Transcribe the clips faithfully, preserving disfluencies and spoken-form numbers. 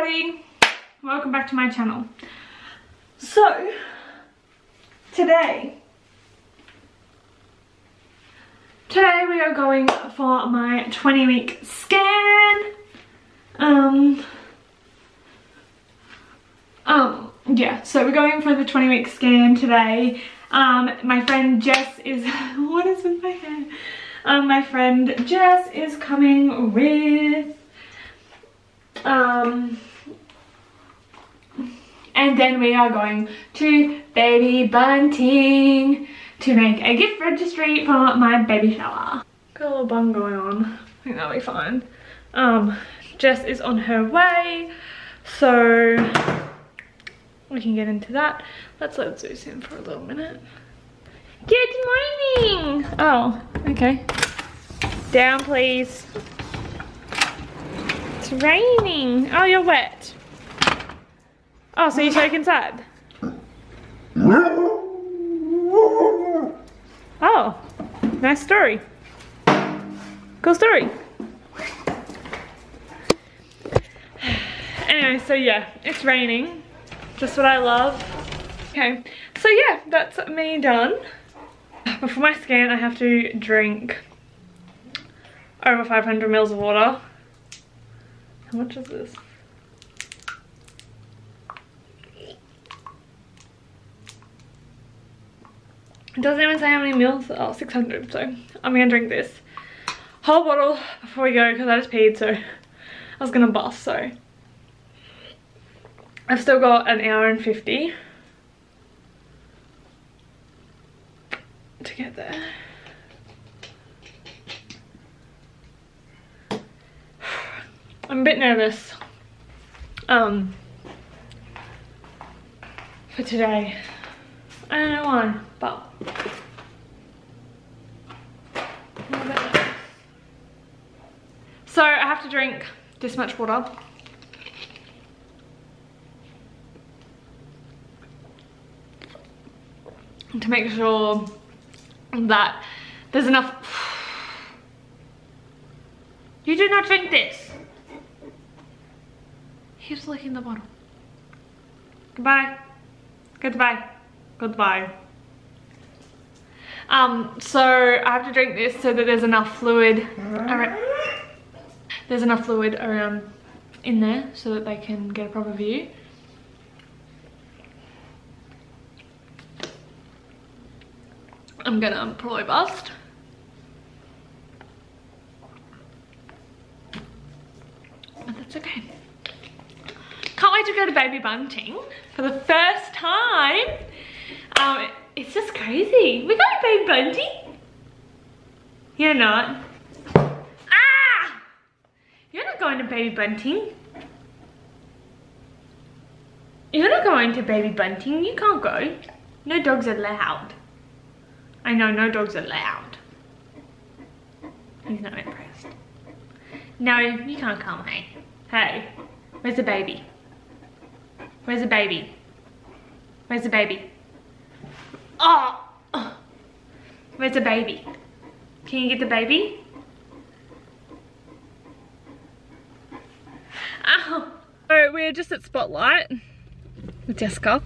everybody, welcome back to my channel. So today today we are going for my twenty week scan. um um yeah, so we're going for the twenty week scan today. Um my friend Jess is what is in my hair um my friend Jess is coming with um and then we are going to Baby Bunting to make a gift registry for my baby shower. Got a little bun going on, I think that'll be fine. Um jess is on her way, so we can get into that. Let's let Zeus in for a little minute. Good morning. Oh, okay, down please. It's raining. Oh, you're wet. Oh, so you take inside. Oh, nice story. Cool story. Anyway, so yeah, it's raining. Just what I love. Okay, so yeah, that's me done. Before my scan, I have to drink over five hundred mils of water. How much is this? It doesn't even say how many mils. Oh, six hundred. So I'm gonna drink this whole bottle before we go because I just peed, so I was gonna bust. So I've still got an hour and fifty to get there. I'm a bit nervous um, for today. I don't know why, but I'm a bit nervous. So I have to drink this much water. To make sure that there's enough. You do not drink this. Keeps licking the bottle. Goodbye. Goodbye. Goodbye. Um, so I have to drink this so that there's enough fluid around. There's enough fluid around in there so that they can get a proper view. I'm gonna probably bust. But that's okay. Can't wait to go to Baby Bunting for the first time. Um, it's just crazy. We got Baby Bunting. You're not. Ah! You're not going to Baby Bunting. You're not going to Baby Bunting. You can't go. No dogs allowed. I know, no dogs allowed. He's not impressed. No, you can't come, hey. Hey, where's the baby? Where's the baby? Where's the baby? Oh! Where's the baby? Can you get the baby? Oh! So we're just at Spotlight with Jessica.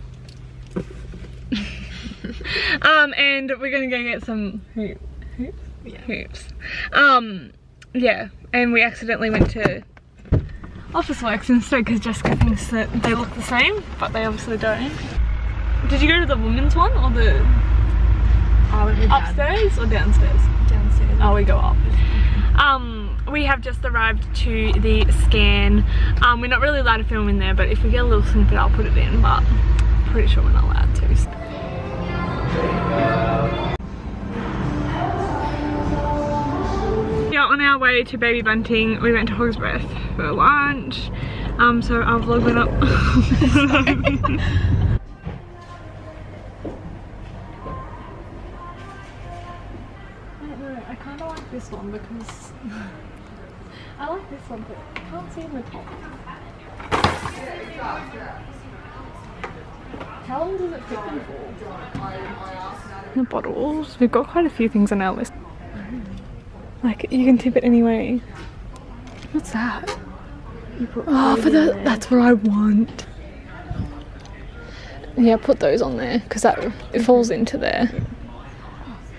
um, and we're gonna go get some hoop, hoops? Yeah. Hoops. Um, yeah, and we accidentally went to Office Works instead because Jessica thinks that they look the same, but they obviously don't. Did you go to the women's one or the oh, upstairs down. or downstairs? Downstairs. Oh, we go up. Okay. Um, we have just arrived to the scan. Um, we're not really allowed to film in there, but if we get a little snippet, I'll put it in. But I'm pretty sure we're not allowed to. So. Yeah, on our way to Baby Bunting, we went to Hogsbreath for lunch, um, so I'll vlog it up. I don't know, I kind of like this one because I like this one, but I can't see in the top. How long does it fit them for? The bottles. We've got quite a few things on our list. Like, you can tip it anyway. What's that? You put oh, for the there. That's what I want. Yeah, put those on there because that it mm-hmm. falls into there. Yeah.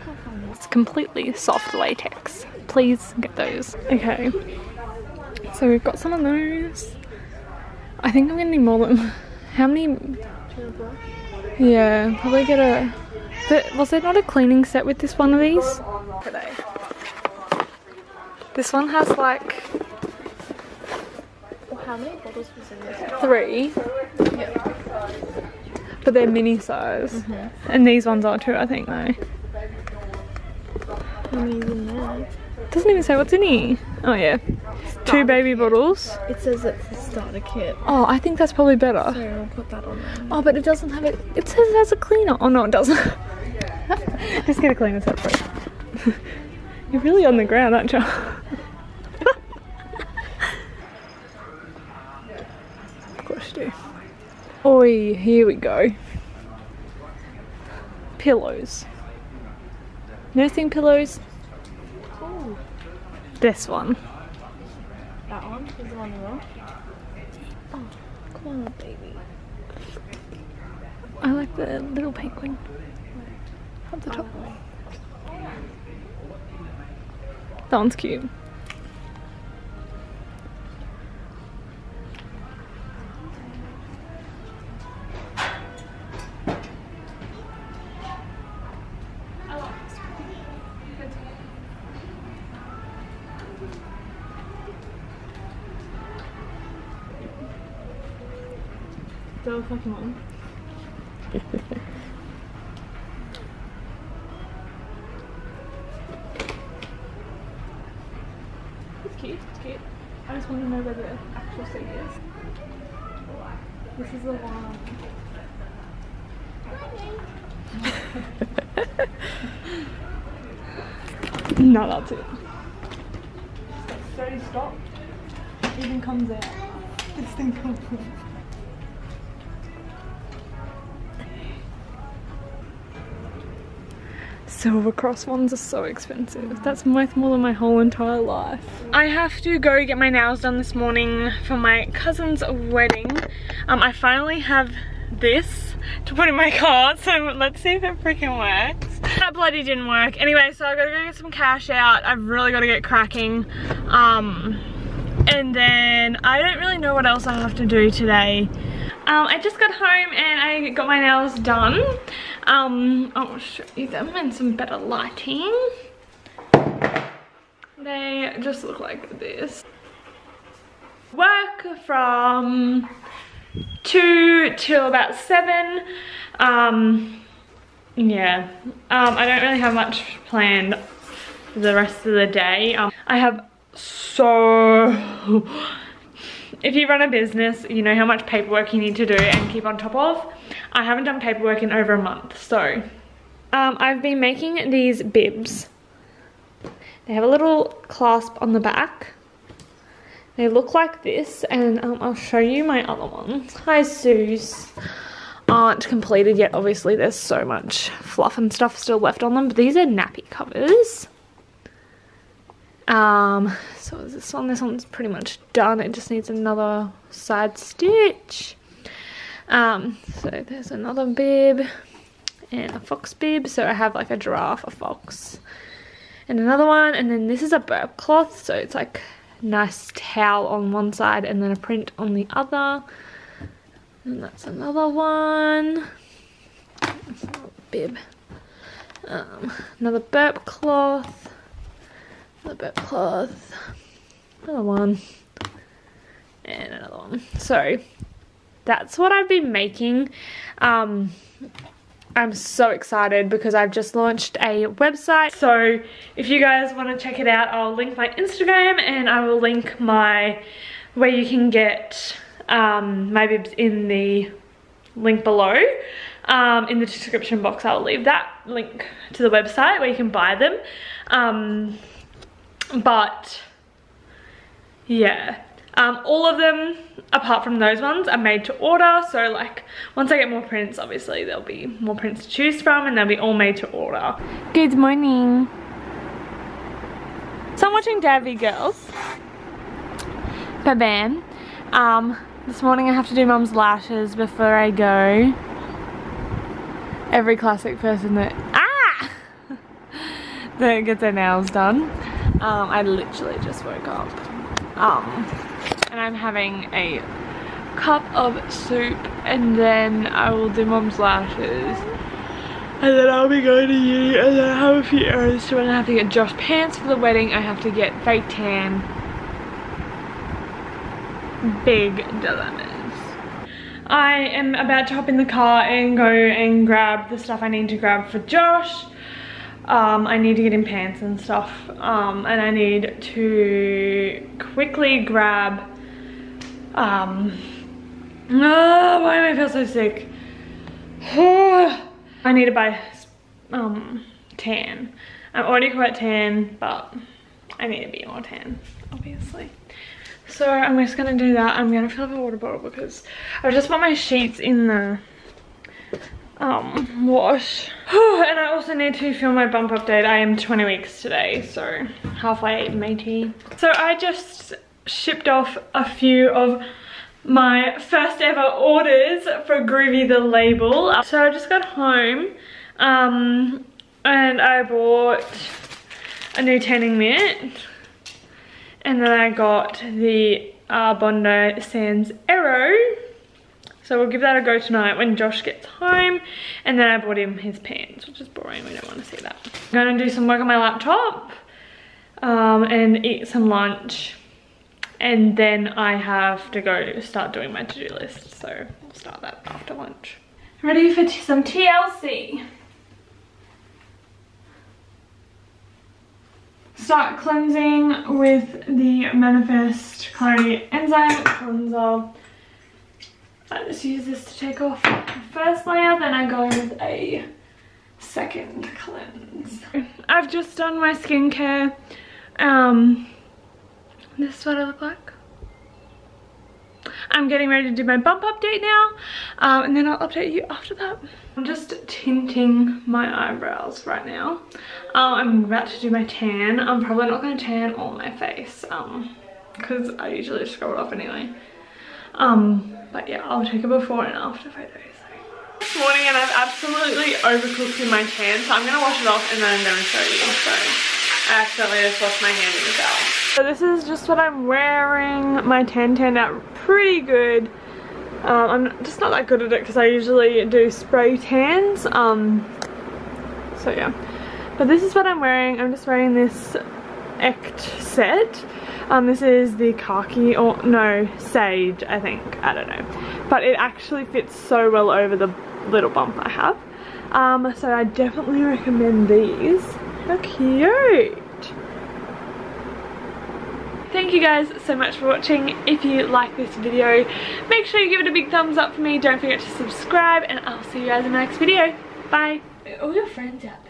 Oh, it's completely soft latex. Please get those. Okay. So we've got some of those. I think I'm gonna need more of them. How many? Yeah, probably get a. But was there not a cleaning set with this one of these? Today. This one has like. Well, how many bottles was in this? Three. Yeah. But they're mini size, mm-hmm. and these ones are too. I think though. How many is in there? Doesn't even say what's in here. Oh yeah, starter two baby kit. Bottles. It says it's the starter kit. Oh, I think that's probably better. So we'll put that on there. Oh, but it doesn't have it. It says it has a cleaner. Oh no, it doesn't. Just get a cleaner set for it. You're really on the ground, aren't you? Gosh, dude. Oi, here we go. Pillows. Nursing pillows. This one. That one is the one you want. Oh, come on, baby. I like the little penguin at the top. Oh. That one's cute. That was fucking long. It's cute, it's cute. I just want to know where the actual seat is. This is the one. No, that's it. Don't stop. It even comes out. This thing comes out. Silver Cross ones are so expensive. That's worth more than my whole entire life. I have to go get my nails done this morning for my cousin's wedding. Um, I finally have this to put in my car, so let's see if it freaking works. That bloody didn't work. Anyway, so I gotta go get some cash out. I've really gotta get cracking. Um, and then I don't really know what else I have to do today. Um, I just got home and I got my nails done. Um, I'll show you them in some better lighting. They just look like this. Work from two till about seven. Um, yeah, um, I don't really have much planned the rest of the day. Um, I have so... If you run a business, you know how much paperwork you need to do and keep on top of. I haven't done paperwork in over a month, so. Um, I've been making these bibs. They have a little clasp on the back. They look like this, and um, I'll show you my other ones. Hi, Suze. Aren't completed yet, obviously. There's so much fluff and stuff still left on them, but these are nappy covers. Um, so is this one, this one's pretty much done. It just needs another side stitch. Um, so there's another bib and a fox bib. So I have like a giraffe, a fox and another one. And then this is a burp cloth. So it's like nice towel on one side and then a print on the other. And that's another one. That's another bib. Um, another burp cloth. Another bit of cloth, another one, and another one. So that's what I've been making. Um, I'm so excited because I've just launched a website. So if you guys want to check it out, I'll link my Instagram and I will link my where you can get um, my bibs in the link below. Um, in the description box, I'll leave that link to the website where you can buy them. Um, But, yeah, um, all of them, apart from those ones, are made to order. So, like, once I get more prints, obviously, there'll be more prints to choose from and they'll be all made to order. Good morning. So I'm watching Davy Girls. Ba-bam. Um, this morning I have to do mum's lashes before I go. Every classic person that ah that gets their nails done. Um, I literally just woke up. Um, and I'm having a cup of soup, and then I will do mum's lashes, and then I'll be going to uni, and then I have a few errands to run. I have to get Josh pants for the wedding. I have to get fake tan. Big dilemmas. I am about to hop in the car and go and grab the stuff I need to grab for Josh. Um, I need to get him pants and stuff, um, and I need to quickly grab. Um, oh, why do I feel so sick? I need to buy um, tan. I'm already quite tan, but I need to be more tan, obviously. So I'm just gonna do that. I'm gonna fill up a water bottle because I just want my sheets in the um, wash. And I also need to film my bump update. I am twenty weeks today, so halfway matey. So I just shipped off a few of my first ever orders for Groovy the Label. So I just got home um, and I bought a new tanning mitt. And then I got the Arbonne Sans Aero. So we'll give that a go tonight when Josh gets home. And then I bought him his pants, which is boring. We don't want to see that. I'm going to do some work on my laptop um, and eat some lunch. And then I have to go start doing my to-do list. So I'll start that after lunch. Ready for t some T L C. Start cleansing with the Manifest Clarity Enzyme Cleanser. I just use this to take off the first layer, then I go with a second cleanse. I've just done my skincare. Um, this is what I look like. I'm getting ready to do my bump update now, um, and then I'll update you after that. I'm just tinting my eyebrows right now. Uh, I'm about to do my tan. I'm probably not going to tan all my face because um, I usually just scrub it off anyway. Um, but yeah, I'll take a before and after photo. So. This morning, and I've absolutely overcooked in my tan, so I'm going to wash it off and then I'm going to show you. So. I accidentally just washed my hand in the towel. So this is just what I'm wearing. My tan turned out pretty good. Um, I'm just not that good at it because I usually do spray tans. Um, so yeah. But this is what I'm wearing. I'm just wearing this Ect set. Um, this is the khaki or no, sage I think. I don't know. But it actually fits so well over the little bump I have. Um, so I definitely recommend these. How cute! Thank you guys so much for watching. If you like this video, make sure you give it a big thumbs up for me. Don't forget to subscribe, and I'll see you guys in the next video. Bye! All your friends out there.